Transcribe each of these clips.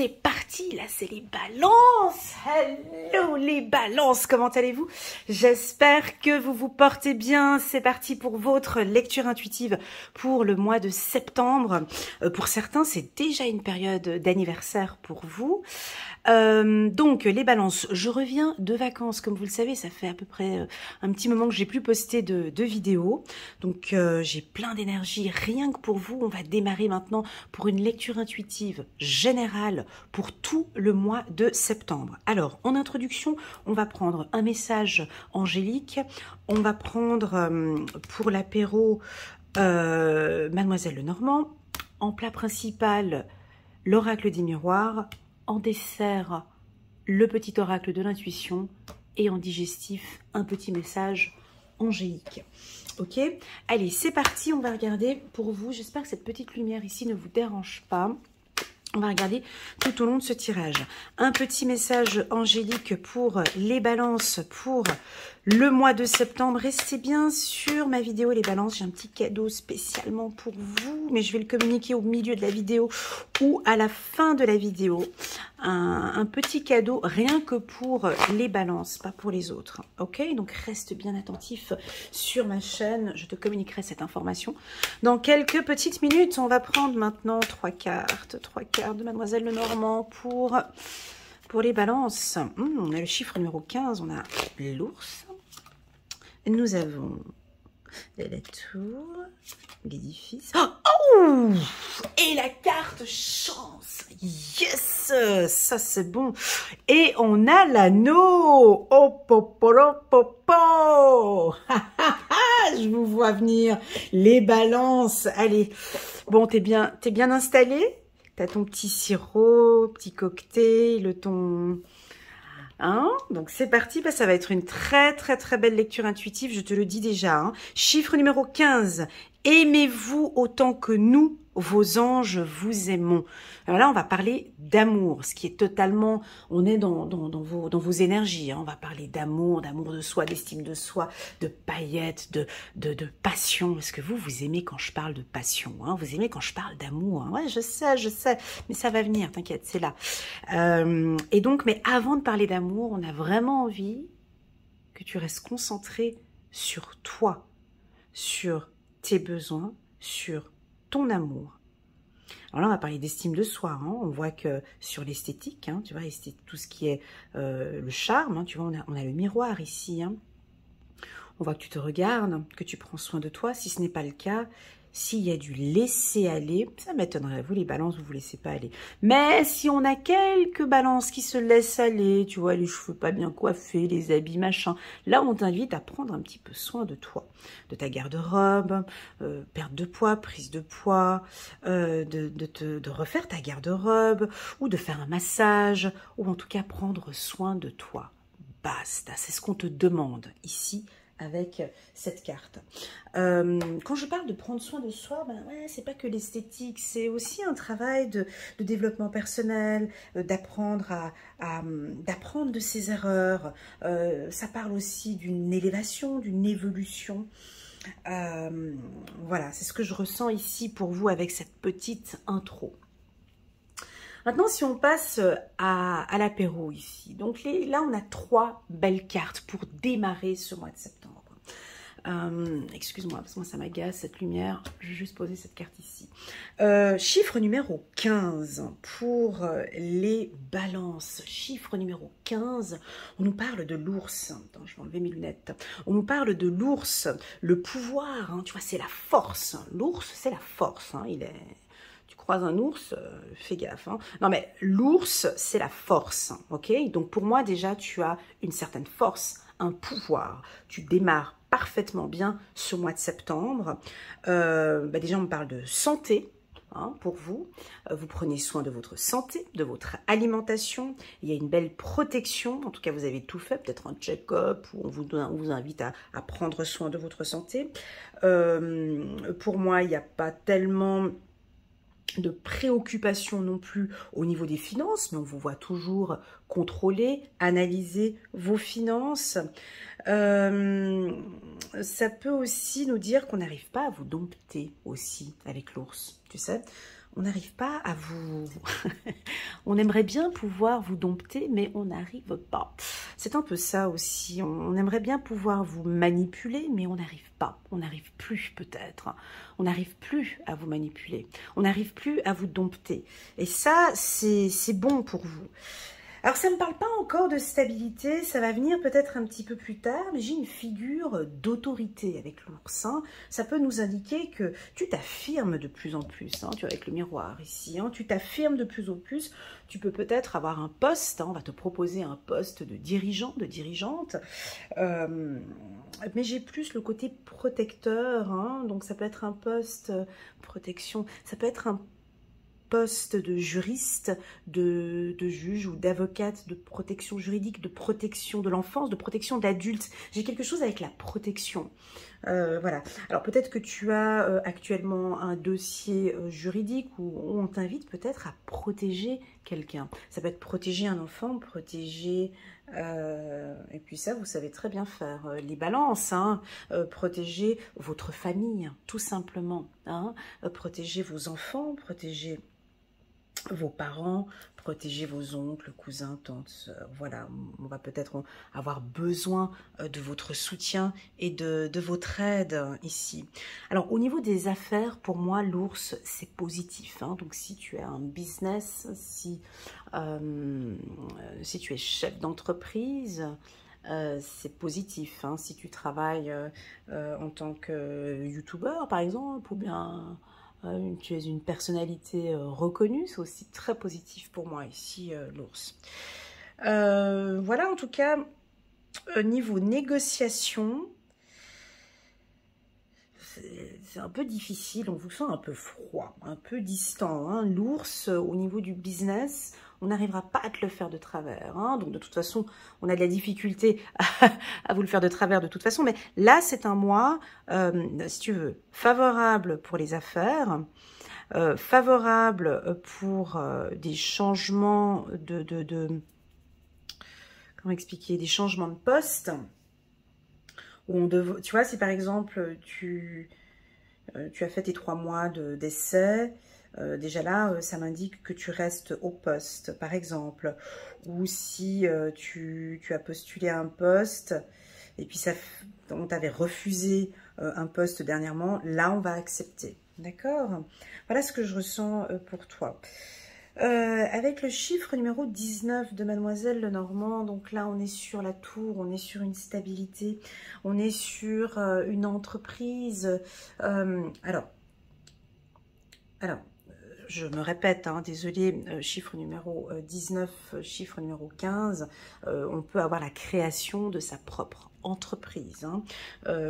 c'est parti, là c'est les balances. Hello les balances, comment allez-vous? J'espère que vous vous portez bien. C'est parti pour votre lecture intuitive pour le mois de septembre. Pour certains, c'est déjà une période d'anniversaire pour vous. Donc les balances, je reviens de vacances, comme vous le savez, ça fait à peu près un petit moment que j'ai plus posté de vidéos. Donc j'ai plein d'énergie rien que pour vous. On va démarrer maintenant pour une lecture intuitive générale pour tout le mois de septembre. Alors, en introduction, on va prendre un message angélique, on va prendre pour l'apéro Mademoiselle Lenormand, en plat principal, l'oracle des miroirs, en dessert, le petit oracle de l'intuition et en digestif, un petit message angélique. Ok, allez, c'est parti, on va regarder pour vous. J'espère que cette petite lumière ici ne vous dérange pas. On va regarder tout au long de ce tirage. Un petit message angélique pour les balances pour le mois de septembre. Restez bien sur ma vidéo les balances. J'ai un petit cadeau spécialement pour vous, mais je vais le communiquer au milieu de la vidéo ou à la fin de la vidéo. Un petit cadeau rien que pour les balances, pas pour les autres. Ok, donc reste bien attentif sur ma chaîne. Je te communiquerai cette information dans quelques petites minutes. On va prendre maintenant trois cartes de Mademoiselle Lenormand pour les balances. On a le chiffre numéro 15, on a l'ours, nous avons la tour, l'édifice, oh, et la carte chance, yes, ça c'est bon, et on a l'anneau, oh poporopopo, je vous vois venir, les balances, allez, bon t'es bien installé. T'as ton petit sirop, petit cocktail, le ton... Hein? Donc c'est parti, bah, ça va être une très belle lecture intuitive, je te le dis déjà. Hein. Chiffre numéro 15, aimez-vous autant que nous, vos anges, vous aimons. Alors là, on va parler d'amour, ce qui est totalement... On est dans vos énergies, hein. On va parler d'amour de soi, d'estime de soi, de paillettes, de passion. Parce que vous, vous aimez quand je parle de passion, hein. Vous aimez quand je parle d'amour. Hein. Ouais, je sais, mais ça va venir, t'inquiète, c'est là. Et donc, mais avant de parler d'amour, on a vraiment envie que tu restes concentré sur toi, sur tes besoins, sur ton amour. Alors là, on va parler d'estime de soi. Hein. On voit que sur l'esthétique, hein, tu vois, tout ce qui est le charme, hein, tu vois, on a le miroir ici. Hein. On voit que tu te regardes, que tu prends soin de toi. Si ce n'est pas le cas, s'il y a du laisser-aller, ça m'étonnerait. Vous, les balances, vous ne vous laissez pas aller. Mais si on a quelques balances qui se laissent aller, tu vois, les cheveux pas bien coiffés, les habits, machin, là, on t'invite à prendre un petit peu soin de toi, de ta garde-robe, perte de poids, prise de poids, de refaire ta garde-robe ou de faire un massage ou en tout cas prendre soin de toi. Basta, c'est ce qu'on te demande ici, avec cette carte. Quand je parle de prendre soin de soi, ben ouais, c'est pas que l'esthétique, c'est aussi un travail de développement personnel, d'apprendre d'apprendre de ses erreurs. Ça parle aussi d'une élévation, d'une évolution. Voilà, c'est ce que je ressens ici pour vous avec cette petite intro. Maintenant, si on passe à l'apéro ici, donc là, on a trois belles cartes pour démarrer ce mois de septembre. Excuse-moi, parce que moi, ça m'agace, cette lumière. Je vais juste poser cette carte ici. Chiffre numéro 15 pour les balances. Chiffre numéro 15, on nous parle de l'ours. Attends, je vais enlever mes lunettes. On nous parle de l'ours, le pouvoir, hein, tu vois, c'est la force. L'ours, c'est la force, hein, il est... Tu croises un ours, fais gaffe. Hein. Non, mais l'ours, c'est la force, ok? Donc, pour moi, déjà, tu as une certaine force, un pouvoir. Tu démarres parfaitement bien ce mois de septembre. Bah, déjà, on me parle de santé, hein, pour vous. Vous prenez soin de votre santé, de votre alimentation. Il y a une belle protection. En tout cas, vous avez tout fait. Peut-être un check-up où on vous invite à prendre soin de votre santé. Pour moi, il n'y a pas tellement... de préoccupation non plus au niveau des finances, mais on vous voit toujours contrôler, analyser vos finances. Ça peut aussi nous dire qu'on n'arrive pas à vous dompter aussi avec l'ours, tu sais. On n'arrive pas à vous... On aimerait bien pouvoir vous dompter, mais on n'arrive pas. C'est un peu ça aussi. On aimerait bien pouvoir vous manipuler, mais on n'arrive pas. On n'arrive plus peut-être. On n'arrive plus à vous manipuler. On n'arrive plus à vous dompter. Et ça, c'est bon pour vous. Alors, ça ne me parle pas encore de stabilité, ça va venir peut-être un petit peu plus tard, mais j'ai une figure d'autorité avec l'oursin. Ça peut nous indiquer que tu t'affirmes de plus en plus, hein, avec le miroir ici, hein, tu t'affirmes de plus en plus, tu peux peut-être avoir un poste, hein, on va te proposer un poste de dirigeant, de dirigeante, mais j'ai plus le côté protecteur, hein, donc ça peut être un poste protection, ça peut être un poste de juriste, de juge ou d'avocate, de protection juridique, de protection de l'enfance, de protection d'adulte. J'ai quelque chose avec la protection. Voilà. Alors peut-être que tu as actuellement un dossier juridique où on t'invite peut-être à protéger quelqu'un. Ça peut être protéger un enfant, protéger... et puis ça, vous savez très bien faire les balances, hein, protéger votre famille, tout simplement, hein, protéger vos enfants, protéger vos parents, protéger vos oncles, cousins, tantes, sœurs. Voilà, on va peut-être avoir besoin de votre soutien et de votre aide ici. Alors, au niveau des affaires, pour moi, l'ours, c'est positif, hein. Donc, si tu as un business, si tu es chef d'entreprise... c'est positif, hein. Si tu travailles en tant que youtubeur par exemple, ou bien tu es une personnalité reconnue, c'est aussi très positif pour moi ici l'ours. Voilà, en tout cas, niveau négociation, c'est un peu difficile, on vous sent un peu froid, un peu distant, hein. L'ours, au niveau du business, on n'arrivera pas à te le faire de travers, hein. Donc de toute façon, on a de la difficulté à vous le faire de travers de toute façon, mais là, c'est un mois, si tu veux, favorable pour les affaires, favorable pour des changements comment expliquer, des changements de poste, où on dev... Tu vois, si par exemple, tu as fait tes 3 mois d'essai, déjà là, ça m'indique que tu restes au poste, par exemple. Ou si tu as postulé à un poste, et puis ça, on t'avait refusé un poste dernièrement, là, on va accepter. D'accord? Voilà ce que je ressens pour toi. Avec le chiffre numéro 19 de Mademoiselle Lenormand, donc là on est sur la tour, on est sur une stabilité, on est sur une entreprise. Alors, je me répète, hein, désolé, chiffre numéro 19, chiffre numéro 15, on peut avoir la création de sa propre entreprise, hein.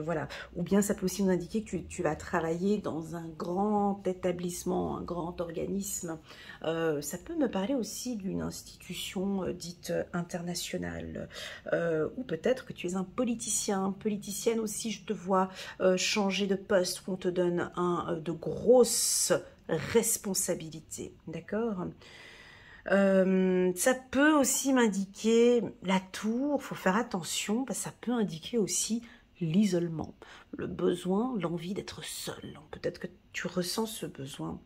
Voilà. Ou bien ça peut aussi nous indiquer que tu vas travailler dans un grand établissement, un grand organisme. Ça peut me parler aussi d'une institution dite internationale. Ou peut-être que tu es un politicien, politicienne aussi, je te vois changer de poste, qu'on te donne de grosses responsabilités, d'accord ? Ça peut aussi m'indiquer la tour, faut faire attention, parce que ça peut indiquer aussi l'isolement, le besoin, l'envie d'être seul. Peut-être que tu ressens ce besoin.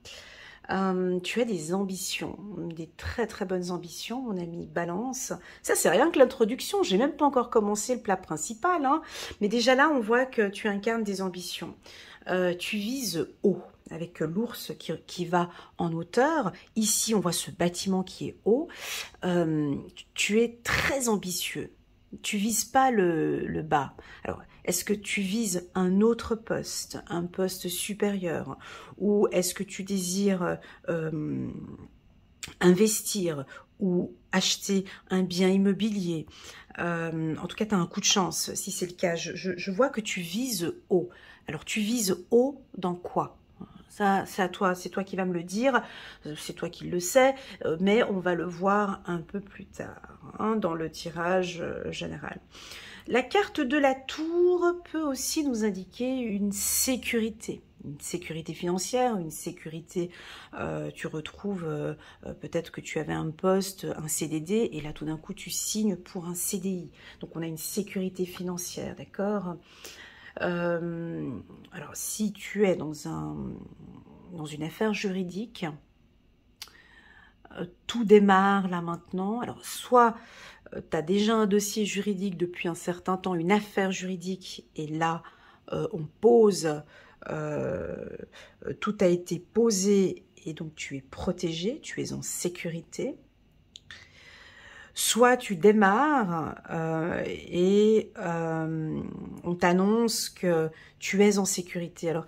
Tu as des ambitions, des très très bonnes ambitions, mon ami Balance. Ça, c'est rien que l'introduction, j'ai même pas encore commencé le plat principal, hein. Mais déjà là, on voit que tu incarnes des ambitions. Tu vises haut, avec l'ours qui va en hauteur. Ici, on voit ce bâtiment qui est haut. Tu es très ambitieux. Tu vises pas le bas. Alors, est-ce que tu vises un autre poste, un poste supérieur, ou est-ce que tu désires investir ou acheter un bien immobilier? En tout cas, tu as un coup de chance, si c'est le cas. Je vois que tu vises haut. Alors, tu vises haut dans quoi ? Ça, c'est à toi, c'est toi qui vas me le dire, c'est toi qui le sais, mais on va le voir un peu plus tard, hein, dans le tirage général. La carte de la tour peut aussi nous indiquer une sécurité financière, une sécurité, tu retrouves peut-être que tu avais un poste, un CDD, et là tout d'un coup tu signes pour un CDI. Donc on a une sécurité financière, d'accord ? Alors, si tu es dans une affaire juridique, tout démarre là maintenant. Alors, soit tu as déjà un dossier juridique depuis un certain temps, une affaire juridique, et là, on pose, tout a été posé, et donc tu es protégé, tu es en sécurité. Soit tu démarres on t'annonce que tu es en sécurité. Alors,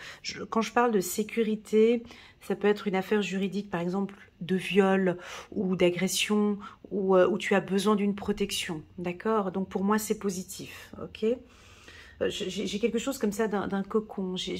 quand je parle de sécurité, ça peut être une affaire juridique, par exemple, de viol ou d'agression, où tu as besoin d'une protection, d'accord? Donc, pour moi, c'est positif, ok? J'ai quelque chose comme ça d'un cocon. J'ai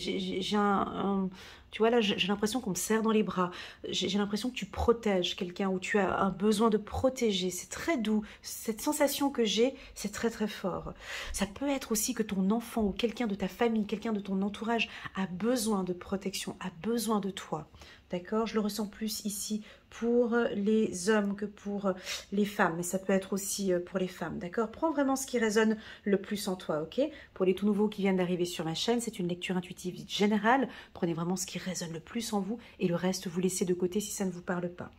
tu vois, là, j'ai l'impression qu'on me serre dans les bras. J'ai l'impression que tu protèges quelqu'un ou tu as un besoin de protéger. C'est très doux. Cette sensation que j'ai, c'est très, très fort. Ça peut être aussi que ton enfant ou quelqu'un de ta famille, quelqu'un de ton entourage a besoin de protection, a besoin de toi. D'accord? Je le ressens plus ici pour les hommes que pour les femmes. Mais ça peut être aussi pour les femmes. D'accord? Prends vraiment ce qui résonne le plus en toi, ok? Pour les tout nouveaux qui viennent d'arriver sur ma chaîne, c'est une lecture intuitive générale. Prenez vraiment ce qui résonne le plus en vous et le reste, vous laissez de côté si ça ne vous parle pas.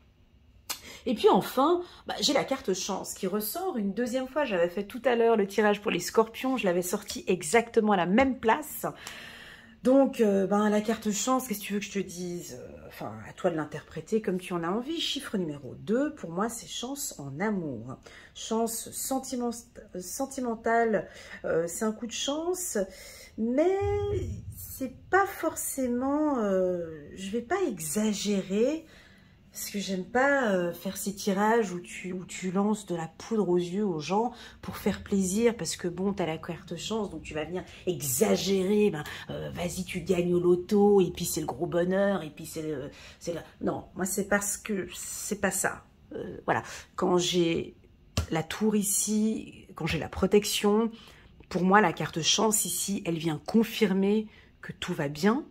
Et puis enfin, j'ai la carte chance qui ressort une deuxième fois. J'avais fait tout à l'heure le tirage pour les scorpions. Je l'avais sorti exactement à la même place. Donc, la carte chance, qu'est-ce que tu veux que je te dise? Enfin, à toi de l'interpréter comme tu en as envie. Chiffre numéro 2, pour moi, c'est chance en amour. Chance sentimentale, c'est un coup de chance, mais c'est pas forcément... je vais pas exagérer, parce que j'aime pas faire ces tirages où tu lances de la poudre aux yeux aux gens pour faire plaisir, parce que bon, t'as la carte chance, donc tu vas venir exagérer, vas-y, tu gagnes au loto, et puis c'est le gros bonheur, et puis c'est le... Non, moi c'est parce que c'est pas ça. Voilà, quand j'ai la tour ici, quand j'ai la protection, pour moi la carte chance ici, elle vient confirmer que tout va bien,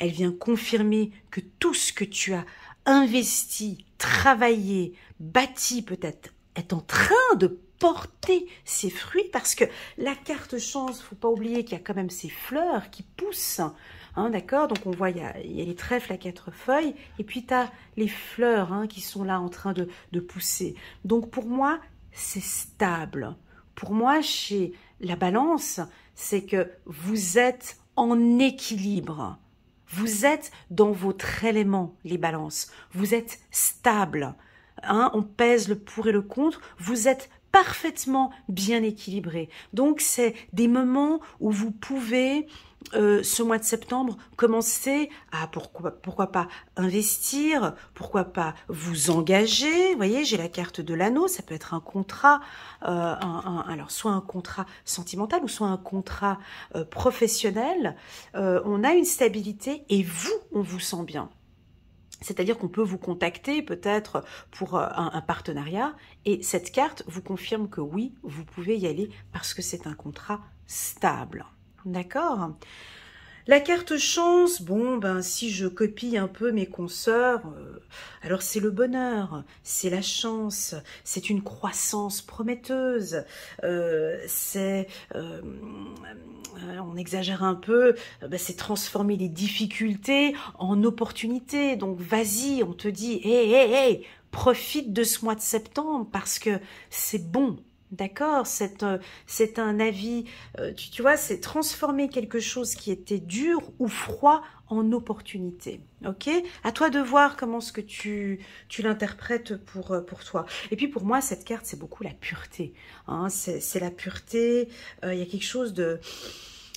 elle vient confirmer que tout ce que tu as investi, travaillé, bâti peut-être, est en train de porter ses fruits, parce que la carte chance, faut pas oublier qu'il y a quand même ces fleurs qui poussent, hein, d'accord? Donc on voit, il y a les trèfles à 4 feuilles, et puis tu as les fleurs qui sont là en train de pousser. Donc pour moi, c'est stable. Pour moi, chez la balance, c'est que vous êtes en équilibre. Vous êtes dans votre élément, les balances. Vous êtes stable. On pèse le pour et le contre. Vous êtes parfaitement bien équilibré. Donc, c'est des moments où vous pouvez, ce mois de septembre, commencer à, pourquoi pas, investir, pourquoi pas vous engager. Vous voyez, j'ai la carte de l'anneau. Ça peut être un contrat, alors soit un contrat sentimental ou soit un contrat professionnel. On a une stabilité et vous, on vous sent bien. C'est-à-dire qu'on peut vous contacter peut-être pour un partenariat et cette carte vous confirme que oui, vous pouvez y aller parce que c'est un contrat stable. D'accord? La carte chance, si je copie un peu mes consoeurs, alors c'est le bonheur, c'est la chance, c'est une croissance prometteuse, on exagère un peu, c'est transformer les difficultés en opportunités. Donc vas-y, on te dit, hé, profite de ce mois de septembre parce que c'est bon. D'accord, c'est un avis, tu vois, c'est transformer quelque chose qui était dur ou froid en opportunité, ok? À toi de voir comment ce que tu l'interprètes pour toi. Et puis pour moi, cette carte, c'est beaucoup la pureté, c'est la pureté, il y a quelque chose de...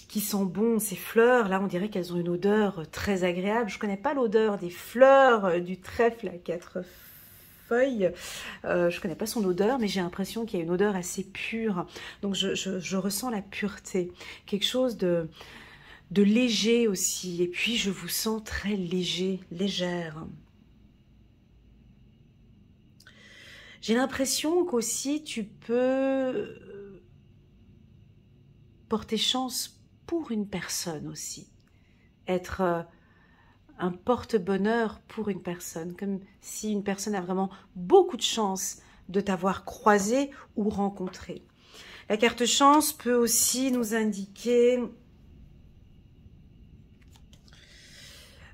qui sent bon, ces fleurs, là on dirait qu'elles ont une odeur très agréable. Je connais pas l'odeur des fleurs, du trèfle à 4 feuilles. Je connais pas son odeur, mais j'ai l'impression qu'il y a une odeur assez pure. Donc je ressens la pureté, quelque chose de léger aussi. Et puis je vous sens très léger, légère. J'ai l'impression qu'aussi tu peux porter chance pour une personne aussi, être un porte-bonheur pour une personne, comme si une personne a vraiment beaucoup de chance de t'avoir croisé ou rencontré. La carte chance peut aussi nous indiquer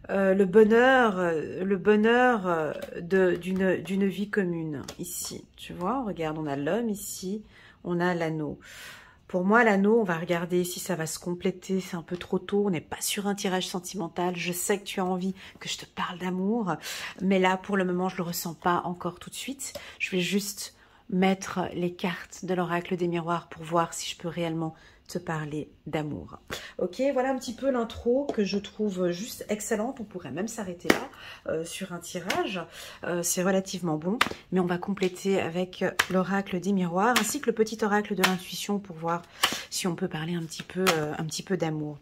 le bonheur d'une vie commune, ici. Tu vois, regarde, on a l'homme ici, on a l'anneau. Pour moi, l'anneau, on va regarder si ça va se compléter, c'est un peu trop tôt, on n'est pas sur un tirage sentimental, je sais que tu as envie que je te parle d'amour, mais là, pour le moment, je ne le ressens pas encore tout de suite. Je vais juste mettre les cartes de l'oracle des miroirs pour voir si je peux réellement te parler d'amour. Ok, voilà un petit peu l'intro que je trouve juste excellente. On pourrait même s'arrêter là sur un tirage. C'est relativement bon, mais on va compléter avec l'oracle des miroirs ainsi que le petit oracle de l'intuition pour voir si on peut parler un petit peu d'amour.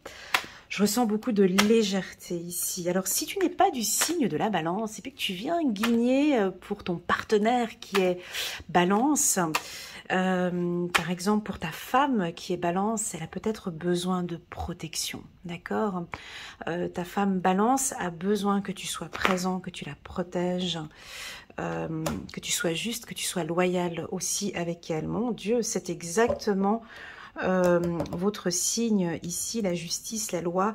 Je ressens beaucoup de légèreté ici. Alors, si tu n'es pas du signe de la balance et puis que tu viens guigner pour ton partenaire qui est balance, par exemple, pour ta femme qui est balance, elle a peut-être besoin de protection, d'accord? Ta femme balance a besoin que tu sois présent, que tu la protèges, que tu sois juste, que tu sois loyal aussi avec elle. Mon Dieu, c'est exactement... votre signe ici, la justice, la loi.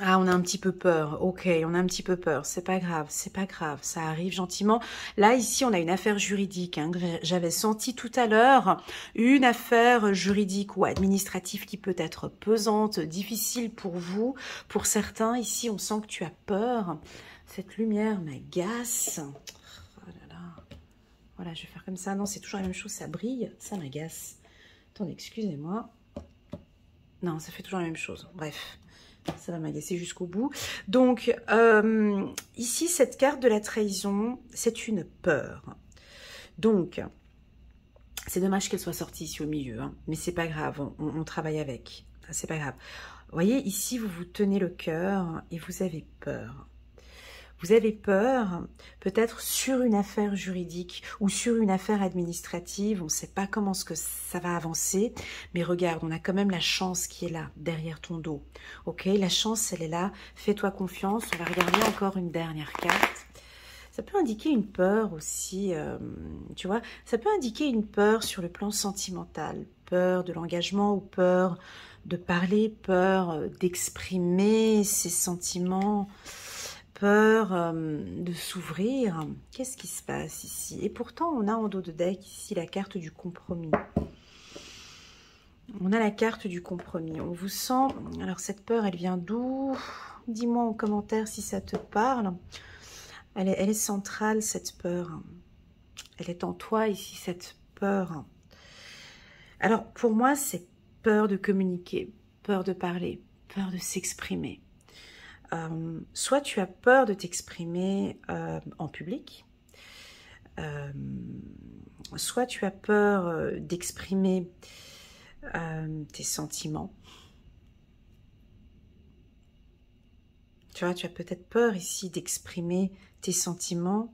Ah, on a un petit peu peur. Ok, on a un petit peu peur. C'est pas grave, ça arrive gentiment. Là, ici, on a une affaire juridique, hein, que j'avais senti tout à l'heure. Une affaire juridique ou administrative qui peut être pesante, difficile pour vous. Pour certains, ici, on sent que tu as peur. Cette lumière m'agace. Voilà, je vais faire comme ça. Non, c'est toujours la même chose, ça brille, ça m'agace. Attendez, excusez-moi. Non, ça fait toujours la même chose. Bref, ça va m'agacer jusqu'au bout. Donc, ici, cette carte de la trahison, c'est une peur. Donc, c'est dommage qu'elle soit sortie ici au milieu, hein, mais c'est pas grave, on travaille avec. C'est pas grave. Vous voyez, ici, vous vous tenez le cœur et vous avez peur. Vous avez peur, peut-être sur une affaire juridique ou sur une affaire administrative, on ne sait pas comment ce que ça va avancer, mais regarde, on a quand même la chance qui est là, derrière ton dos. Ok, la chance, elle est là, fais-toi confiance, on va regarder encore une dernière carte. Ça peut indiquer une peur aussi, tu vois, ça peut indiquer une peur sur le plan sentimental, peur de l'engagement ou peur de parler, peur d'exprimer ses sentiments... peur de s'ouvrir. Qu'est-ce qui se passe ici? Et pourtant, on a en dos de deck ici la carte du compromis. On a la carte du compromis. On vous sent... Alors, cette peur, elle vient d'où? Dis-moi en commentaire si ça te parle. Elle est centrale, cette peur. Elle est en toi ici, cette peur. Alors, pour moi, c'est peur de communiquer, peur de parler, peur de s'exprimer. Soit tu as peur de t'exprimer en public, soit tu as peur d'exprimer tes sentiments. Tu vois, tu as peut-être peur ici d'exprimer tes sentiments,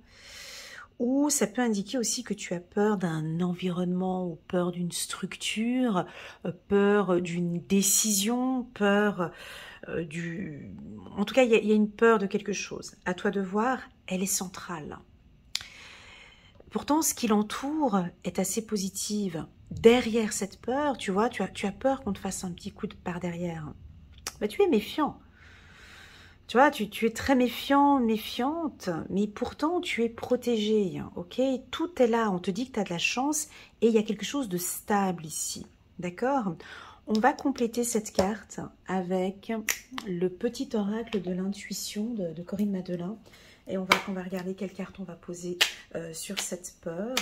ou ça peut indiquer aussi que tu as peur d'un environnement ou peur d'une structure, peur d'une décision, peur... En tout cas, il y a une peur de quelque chose. À toi de voir, elle est centrale. Pourtant, ce qui l'entoure est assez positif. Derrière cette peur, tu vois, tu as peur qu'on te fasse un petit coup de par derrière. Bah, tu es méfiant. Tu vois, tu es très méfiant, méfiante, mais pourtant, tu es protégé. Ok, tout est là. On te dit que tu as de la chance et il y a quelque chose de stable ici. D'accord ? On va compléter cette carte avec le petit oracle de l'intuition de Corinne Madelin. Et on va regarder quelle carte on va poser sur cette peur.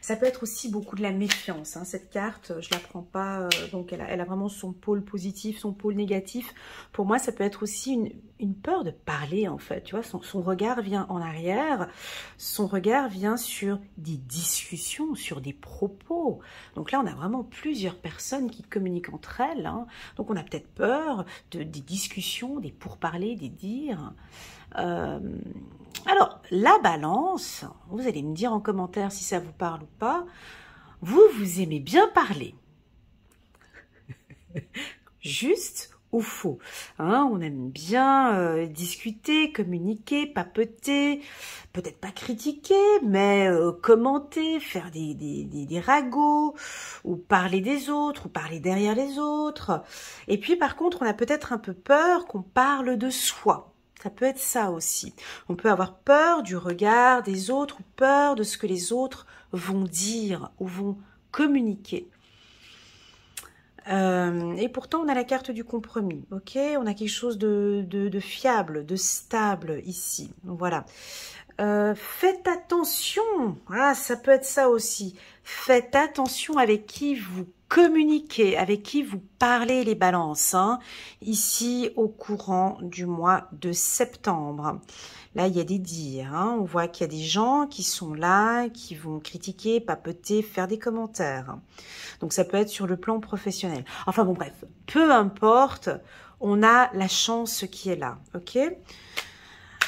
Ça peut être aussi beaucoup de la méfiance, hein. Cette carte, je ne la prends pas, donc elle a vraiment son pôle positif, son pôle négatif. Pour moi, ça peut être aussi une peur de parler, en fait. Tu vois, son regard vient en arrière, son regard vient sur des discussions, sur des propos. Donc là, on a vraiment plusieurs personnes qui communiquent entre elles, hein. Donc on a peut-être peur des discussions, des pourparlers, des dires. Alors, la balance, vous allez me dire en commentaire si ça vous parle ou pas. Vous aimez bien parler. Juste au faux. Hein, on aime bien discuter, communiquer, papeter, peut-être pas critiquer, mais commenter, faire des ragots, ou parler des autres, ou parler derrière les autres. Et puis par contre, on a peut-être un peu peur qu'on parle de soi. Ça peut être ça aussi. On peut avoir peur du regard des autres, ou peur de ce que les autres vont dire ou vont communiquer. Et pourtant, on a la carte du compromis, ok? On a quelque chose de fiable, de stable ici. Donc, voilà. Faites attention. Ah, ça peut être ça aussi. Faites attention avec qui vous communiquez, avec qui vous parlez, les balances. Hein, ici, au courant du mois de septembre. Là, il y a des dires. Hein, on voit qu'il y a des gens qui sont là, qui vont critiquer, papoter, faire des commentaires. Donc, ça peut être sur le plan professionnel. Enfin, bon, bref. Peu importe, on a la chance qui est là. Ok ?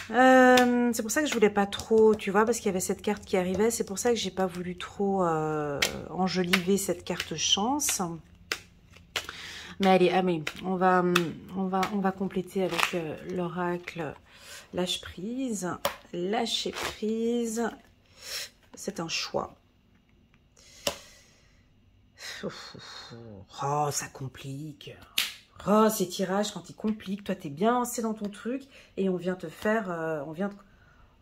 C'est pour ça que je voulais pas trop, tu vois, parce qu'il y avait cette carte qui arrivait. C'est pour ça que j'ai pas voulu trop enjoliver cette carte chance. Mais allez, ah oui, on va compléter avec l'oracle lâche prise, lâcher prise. C'est un choix. Oh, ça complique. Oh, ces tirages, quand ils compliquent, toi, t'es bien lancé dans ton truc et on vient te faire...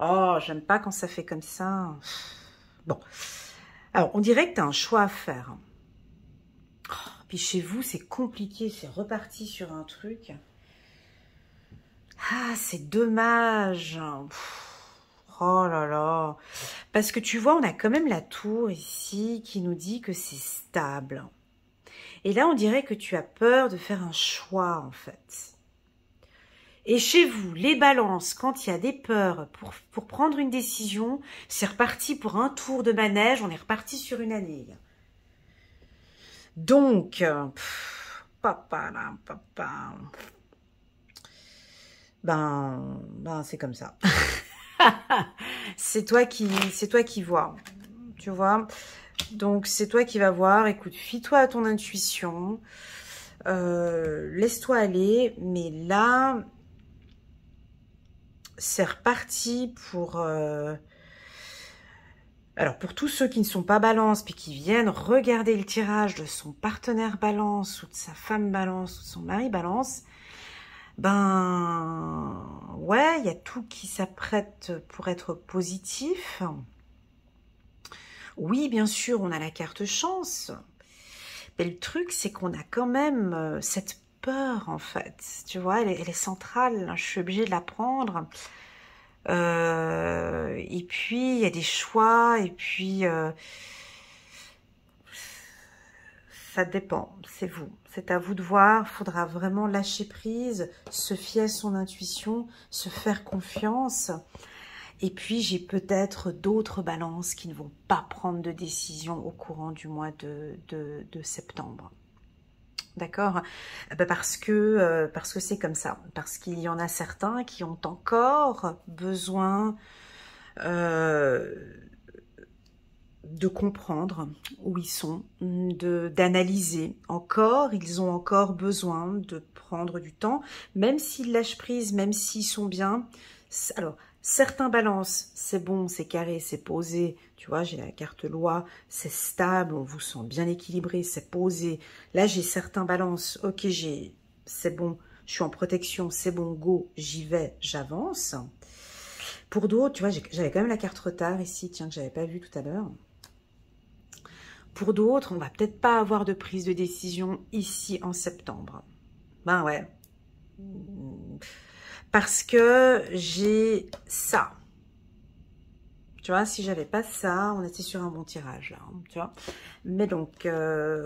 Oh, j'aime pas quand ça fait comme ça. Bon. Alors, on dirait que t'as un choix à faire. Oh, puis chez vous, c'est compliqué, c'est reparti sur un truc. Ah, c'est dommage. Oh là là. Parce que tu vois, on a quand même la tour ici qui nous dit que c'est stable. Et là, on dirait que tu as peur de faire un choix, en fait. Et chez vous, les balances, quand il y a des peurs pour prendre une décision, c'est reparti pour un tour de manège, on est reparti sur une année. Donc, ben c'est comme ça. c'est toi qui vois, tu vois. Donc, c'est toi qui vas voir. Écoute, fie-toi à ton intuition. Laisse-toi aller. Mais là, c'est reparti pour... Alors, pour tous ceux qui ne sont pas balance, puis qui viennent regarder le tirage de son partenaire balance, ou de sa femme balance, ou de son mari balance, ben... Ouais, il y a tout qui s'apprête pour être positif. Oui, bien sûr, on a la carte chance. Mais le truc, c'est qu'on a quand même cette peur, en fait. Tu vois, elle est centrale. Je suis obligée de la prendre. Et puis, il y a des choix. Et puis, ça dépend. C'est vous. C'est à vous de voir. Il faudra vraiment lâcher prise, se fier à son intuition, se faire confiance. Et puis, j'ai peut-être d'autres balances qui ne vont pas prendre de décision au courant du mois de septembre. D'accord? Ben parce que c'est comme ça. Parce qu'il y en a certains qui ont encore besoin de comprendre où ils sont, d'analyser encore. Ils ont encore besoin de prendre du temps, même s'ils lâchent prise, même s'ils sont bien. Alors... Certains balances, c'est bon, c'est carré, c'est posé. Tu vois, j'ai la carte loi, c'est stable, on vous sent bien équilibré, c'est posé. Là, j'ai certains balances, ok, c'est bon, je suis en protection, c'est bon, go, j'y vais, j'avance. Pour d'autres, tu vois, j'avais quand même la carte retard ici, tiens, que j'avais pas vu tout à l'heure. Pour d'autres, on va peut-être pas avoir de prise de décision ici en septembre. Ben ouais. Parce que j'ai ça. Tu vois, si j'avais pas ça, on était sur un bon tirage là, hein, tu vois. Mais donc,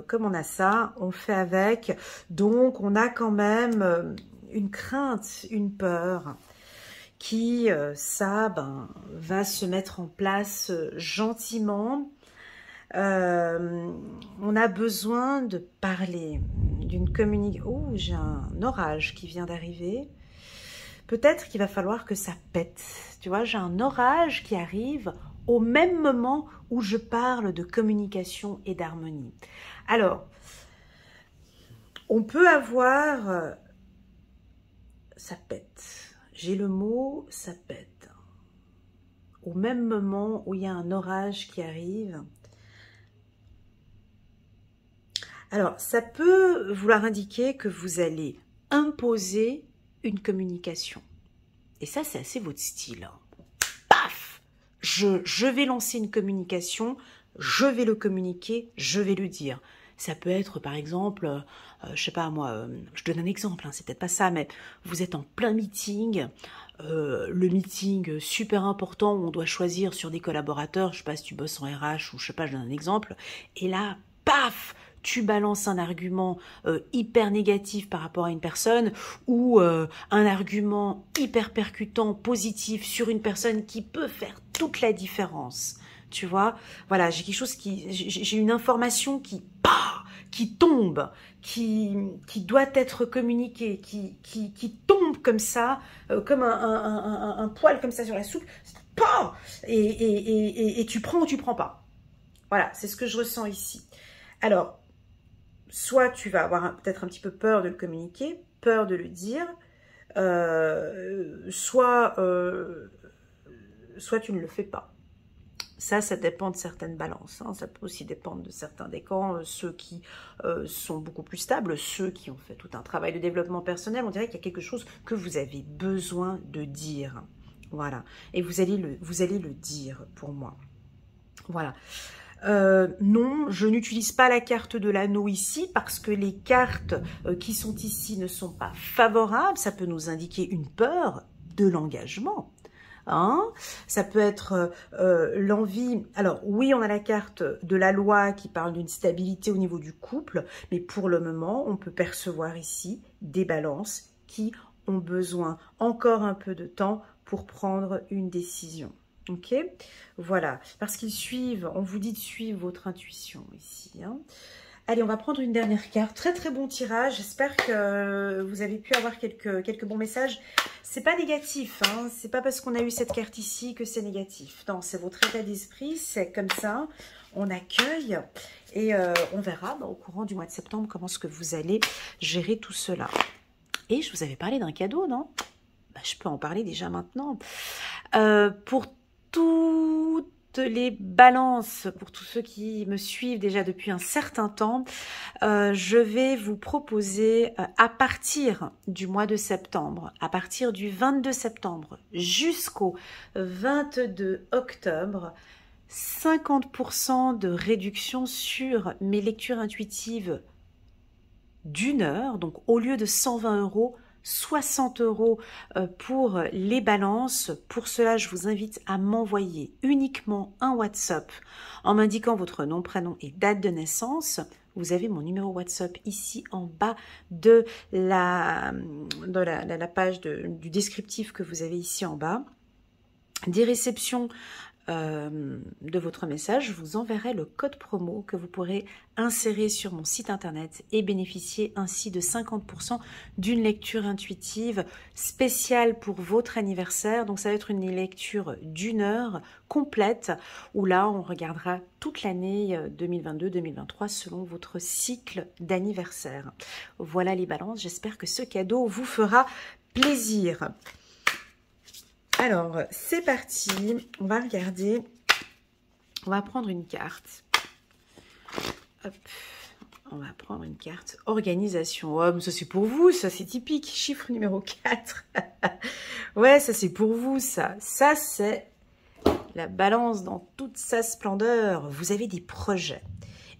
comme on a ça, on fait avec. Donc, on a quand même une crainte, une peur qui, ça, ben, va se mettre en place gentiment. On a besoin de parler, d'une communication. Oh, j'ai un orage qui vient d'arriver. Peut-être qu'il va falloir que ça pète. Tu vois, j'ai un orage qui arrive au même moment où je parle de communication et d'harmonie. Alors, on peut avoir ça pète. J'ai le mot, ça pète. Au même moment où il y a un orage qui arrive. Alors, ça peut vouloir indiquer que vous allez imposer une communication. Et ça, c'est assez votre style. Paf! Je vais lancer une communication, je vais le communiquer, je vais le dire. Ça peut être, par exemple, je sais pas moi, je donne un exemple, hein, c'est peut-être pas ça, mais vous êtes en plein meeting, le meeting super important où on doit choisir sur des collaborateurs, je sais pas si tu bosses en RH ou je sais pas, je donne un exemple, et là, paf! Tu balances un argument hyper négatif par rapport à une personne ou un argument hyper percutant, positif sur une personne qui peut faire toute la différence. Tu vois, voilà, j'ai quelque chose qui, j'ai une information qui, bah, qui tombe, qui doit être communiquée, qui tombe comme ça, comme un poil comme ça sur la soupe, bah, et tu prends ou tu prends pas. Voilà, c'est ce que je ressens ici. Alors, soit tu vas avoir peut-être un petit peu peur de le communiquer, peur de le dire, soit tu ne le fais pas. Ça dépend de certaines balances, hein. Ça peut aussi dépendre de certains décans, ceux qui sont beaucoup plus stables, ceux qui ont fait tout un travail de développement personnel, on dirait qu'il y a quelque chose que vous avez besoin de dire. Voilà, et vous allez le dire pour moi. Voilà. Non, je n'utilise pas la carte de l'anneau ici parce que les cartes qui sont ici ne sont pas favorables. Ça peut nous indiquer une peur de l'engagement. Hein, ça peut être l'envie. Alors oui, on a la carte de la loi qui parle d'une stabilité au niveau du couple, mais pour le moment, on peut percevoir ici des balances qui ont besoin encore un peu de temps pour prendre une décision. Ok, voilà, parce qu'ils suivent, on vous dit de suivre votre intuition ici. Hein. Allez, on va prendre une dernière carte. Très très bon tirage, j'espère que vous avez pu avoir quelques bons messages. C'est pas négatif, hein. C'est pas parce qu'on a eu cette carte ici que c'est négatif. Non, c'est votre état d'esprit, c'est comme ça, on accueille et on verra au courant du mois de septembre comment est-ce que vous allez gérer tout cela. Et je vous avais parlé d'un cadeau, non? Bah, je peux en parler déjà maintenant. Pour toutes les balances, pour tous ceux qui me suivent déjà depuis un certain temps, je vais vous proposer à partir du mois de septembre, à partir du 22 septembre jusqu'au 22 octobre, 50% de réduction sur mes lectures intuitives d'une heure, donc au lieu de 120 €, 60 € pour les balances. Pour cela, je vous invite à m'envoyer uniquement un WhatsApp en m'indiquant votre nom, prénom et date de naissance. Vous avez mon numéro WhatsApp ici en bas de la page du descriptif que vous avez ici en bas. Dès réception de votre message, je vous enverrai le code promo que vous pourrez insérer sur mon site internet et bénéficier ainsi de 50% d'une lecture intuitive spéciale pour votre anniversaire. Donc ça va être une lecture d'une heure complète où là on regardera toute l'année 2022-2023 selon votre cycle d'anniversaire. Voilà les balances, j'espère que ce cadeau vous fera plaisir. Alors, c'est parti, on va regarder, on va prendre une carte, hop, on va prendre une carte, organisation, oh, ça c'est pour vous, ça c'est typique, chiffre numéro 4, ouais, ça c'est pour vous, ça c'est la balance dans toute sa splendeur, vous avez des projets.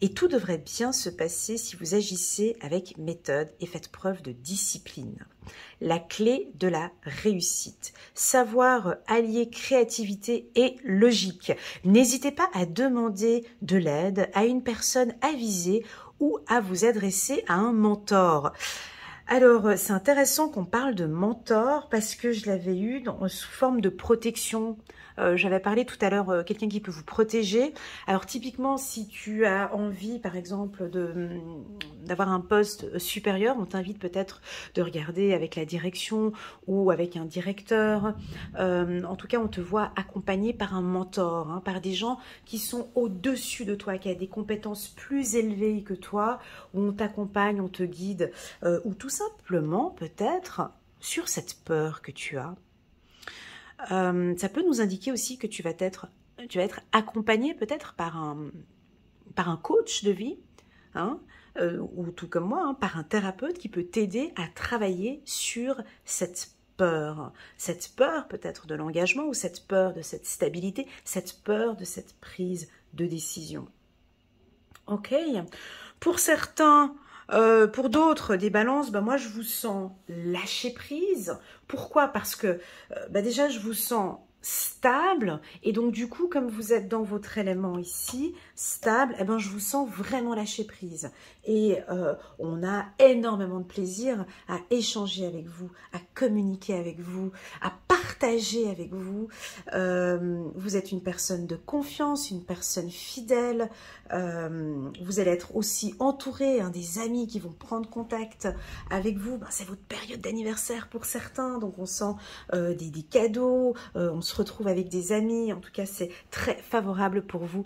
Et tout devrait bien se passer si vous agissez avec méthode et faites preuve de discipline. La clé de la réussite, savoir allier créativité et logique. N'hésitez pas à demander de l'aide à une personne avisée ou à vous adresser à un mentor. Alors, c'est intéressant qu'on parle de mentor parce que je l'avais eu sous forme de protection. J'avais parlé tout à l'heure, quelqu'un qui peut vous protéger. Alors typiquement, si tu as envie, par exemple, d'avoir un poste supérieur, on t'invite peut-être de regarder avec la direction ou avec un directeur. En tout cas, on te voit accompagné par un mentor, hein, par des gens qui sont au-dessus de toi, qui ont des compétences plus élevées que toi, où on t'accompagne, on te guide, ou tout simplement peut-être sur cette peur que tu as. Ça peut nous indiquer aussi que tu vas être accompagné peut-être par un coach de vie, hein, ou tout comme moi, hein, par un thérapeute qui peut t'aider à travailler sur cette peur peut-être de l'engagement, ou cette peur de cette stabilité, cette peur de cette prise de décision. Ok. Pour certains, pour d'autres, des balances, bah moi je vous sens lâcher prise. Pourquoi? Parce que bah déjà je vous sens stable, et donc du coup comme vous êtes dans votre élément ici, stable, eh ben, je vous sens vraiment lâcher prise. Et on a énormément de plaisir à échanger avec vous, à communiquer avec vous, à partager avec vous. Vous êtes une personne de confiance, une personne fidèle. Vous allez être aussi entouré, hein, des amis qui vont prendre contact avec vous. Ben, c'est votre période d'anniversaire pour certains, donc on sent des cadeaux, on se retrouve avec des amis. En tout cas, c'est très favorable pour vous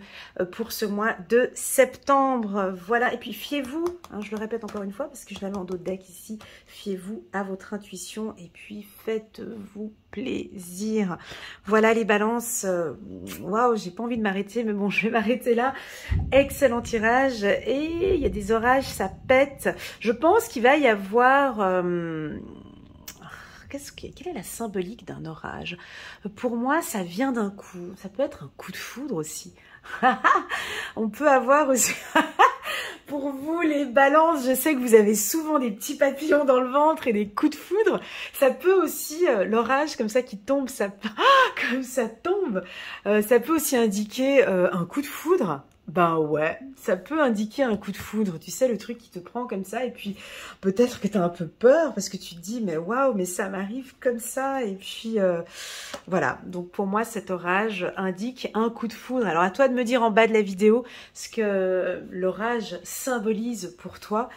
pour ce mois de septembre. Voilà, et puis fiez-vous, hein, je le répète encore une fois parce que je l'avais en d'autres decks ici, fiez-vous à votre intuition et puis faites-vous plaisir. Voilà les balances, waouh, j'ai pas envie de m'arrêter, mais bon, je vais m'arrêter là. Excellent tirage, et il y a des orages, ça pète. Je pense qu'il va y avoir... Quelle est la symbolique d'un orage? Pour moi, ça vient d'un coup. Ça peut être un coup de foudre aussi. On peut avoir aussi... Pour vous, les balances, je sais que vous avez souvent des petits papillons dans le ventre et des coups de foudre. Ça peut aussi, l'orage comme ça qui tombe, ça, comme ça tombe, ça peut aussi indiquer un coup de foudre. Ben ouais, ça peut indiquer un coup de foudre, tu sais, le truc qui te prend comme ça, et puis peut-être que tu as un peu peur parce que tu te dis mais waouh, mais ça m'arrive comme ça, et puis voilà. Donc pour moi, cet orage indique un coup de foudre. Alors à toi de me dire en bas de la vidéo ce que l'orage symbolise pour toi.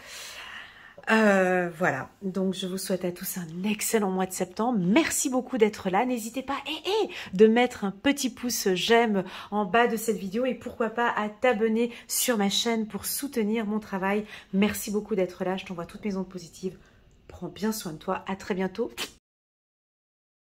Voilà, donc je vous souhaite à tous un excellent mois de septembre. Merci beaucoup d'être là. N'hésitez pas de mettre un petit pouce j'aime en bas de cette vidéo, et pourquoi pas à t'abonner sur ma chaîne pour soutenir mon travail. Merci beaucoup d'être là. Je t'envoie toutes mes ondes positives. Prends bien soin de toi. À très bientôt.